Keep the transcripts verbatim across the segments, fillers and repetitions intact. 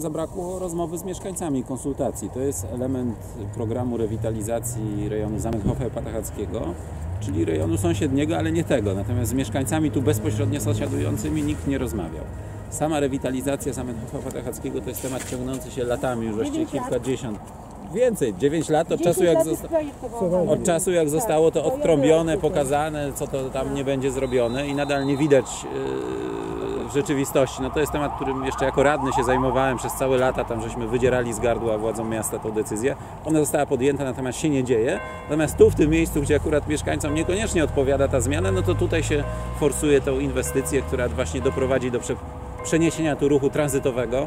Zabrakło rozmowy z mieszkańcami, konsultacji. To jest element programu rewitalizacji rejonu Zamekhofe Patachackiego, czyli rejonu sąsiedniego, ale nie tego. Natomiast z mieszkańcami tu bezpośrednio sąsiadującymi nikt nie rozmawiał. Sama rewitalizacja Zamekhofe Patachackiego to jest temat ciągnący się latami, już właściwie kilkadziesiąt, więcej, dziewięć lat od czasu, jak zosta... od czasu jak zostało to odtrąbione, pokazane, co to tam nie będzie zrobione i nadal nie widać w rzeczywistości. No to jest temat, którym jeszcze jako radny się zajmowałem przez całe lata, tam żeśmy wydzierali z gardła władzom miasta tą decyzję. Ona została podjęta, natomiast się nie dzieje. Natomiast tu, w tym miejscu, gdzie akurat mieszkańcom niekoniecznie odpowiada ta zmiana, no to tutaj się forsuje tą inwestycję, która właśnie doprowadzi do przeniesienia tu ruchu tranzytowego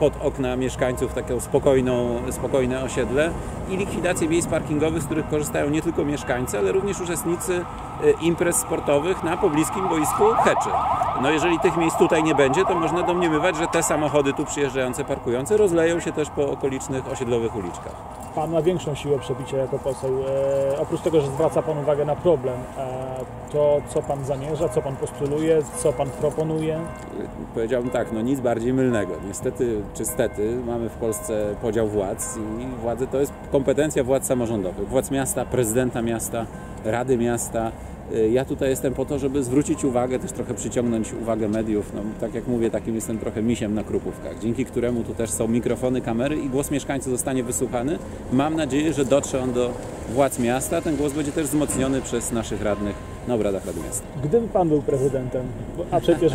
pod okna mieszkańców, takie spokojną, spokojne osiedle i likwidację miejsc parkingowych, z których korzystają nie tylko mieszkańcy, ale również uczestnicy imprez sportowych na pobliskim boisku Heczy. No jeżeli tych miejsc tutaj nie będzie, to można domniemywać, że te samochody tu przyjeżdżające, parkujące rozleją się też po okolicznych osiedlowych uliczkach. Pan ma większą siłę przebicia jako poseł. E, oprócz tego, że zwraca Pan uwagę na problem, e, to co Pan zamierza, co Pan postuluje, co Pan proponuje? Powiedziałbym tak, no nic bardziej mylnego. Niestety czy stety mamy w Polsce podział władz i władzy to jest kompetencja władz samorządowych, władz miasta, prezydenta miasta, rady miasta. Ja tutaj jestem po to, żeby zwrócić uwagę, też trochę przyciągnąć uwagę mediów. No, tak jak mówię, takim jestem trochę misiem na Krupówkach, dzięki któremu tu też są mikrofony, kamery i głos mieszkańców zostanie wysłuchany. Mam nadzieję, że dotrze on do władz miasta. Ten głos będzie też wzmocniony przez naszych radnych na obradach Rady Miasta. Gdyby Pan był prezydentem, a przecież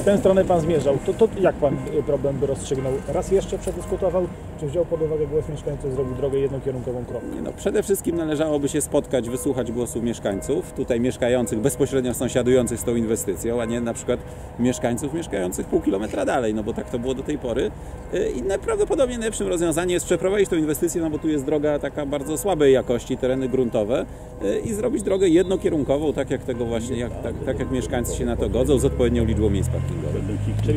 z tę stronę Pan zmierzał, to, to jak Pan problem by rozstrzygnął? Raz jeszcze przedyskutował, czy wziął pod uwagę głos mieszkańców, zrobił drogę jednokierunkową kropkę? No, przede wszystkim należałoby się spotkać, wysłuchać głosu mieszkańców, tutaj mieszkających, bezpośrednio sąsiadujących z tą inwestycją, a nie na przykład mieszkańców mieszkających pół kilometra dalej, no bo tak to było do tej pory. I najprawdopodobniej najlepszym rozwiązaniem jest przeprowadzić tą inwestycję, no bo tu jest droga taka bardzo słabej jakości, tereny gruntowe i zrobić drogę jednokierunkową, tak jak tego właśnie, jak, tak, tak jak mieszkańcy się na to godzą, z odpowiednią liczbą miejsc parkingowych.